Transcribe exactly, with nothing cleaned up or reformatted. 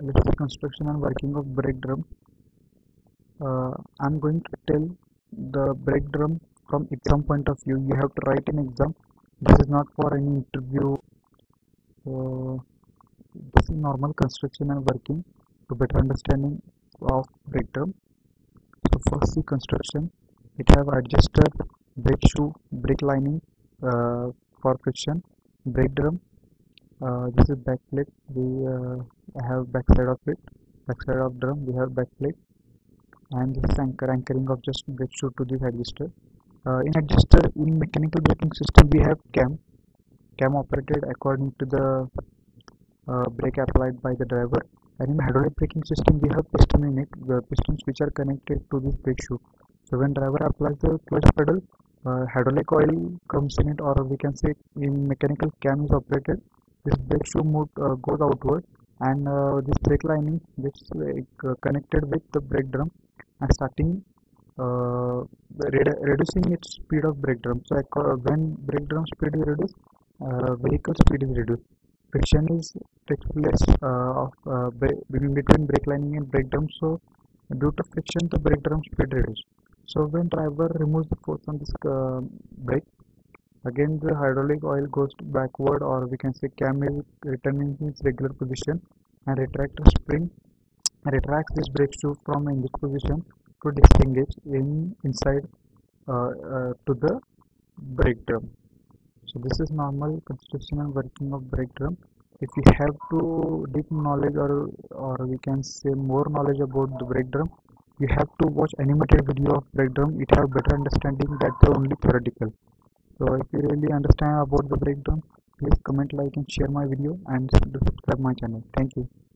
let's say construction and working of brake drum. Uh, I'm going to tell the brake drum from exam point of view. You have to write an exam. This is not for any interview. Uh, this is normal construction and working to better understanding of brake drum. So first, see construction. It have adjusted brake shoe, brake lining uh, for friction, brake drum. Uh, this is back plate. We uh, have back side of it, back side of drum. We have back plate, and this is anchor, anchoring of just brake shoe to this adjuster. Uh, in adjuster, in mechanical braking system, we have cam, cam operated according to the uh, brake applied by the driver. And in hydraulic braking system, we have piston in it, the pistons which are connected to this brake shoe. So when driver applies the clutch pedal, uh, hydraulic oil comes in it, or we can say in mechanical cam is operated. This brake shoe move uh, goes outward, and uh, this brake lining which like uh, connected with the brake drum and starting uh, redu reducing its speed of brake drum. So uh, when brake drum speed is reduced, uh, vehicle speed is reduced. Friction is takes place uh, of uh, between brake lining and brake drum. So due to friction, the brake drum speed reduces. So when driver removes the force on this uh, brake, again the hydraulic oil goes backward, or we can say cam is returning to its regular position, and retractor spring retracts this brake shoe from in this position to disengage in inside uh, uh, to the brake drum. So this is normal construction and working of brake drum. If you have to deep knowledge or or we can say more knowledge about the brake drum, you have to watch animated video of brake drum. It have better understanding that the only theoretical. So if you really understand about the brake drum, please comment, like and share my video and subscribe my channel. Thank you.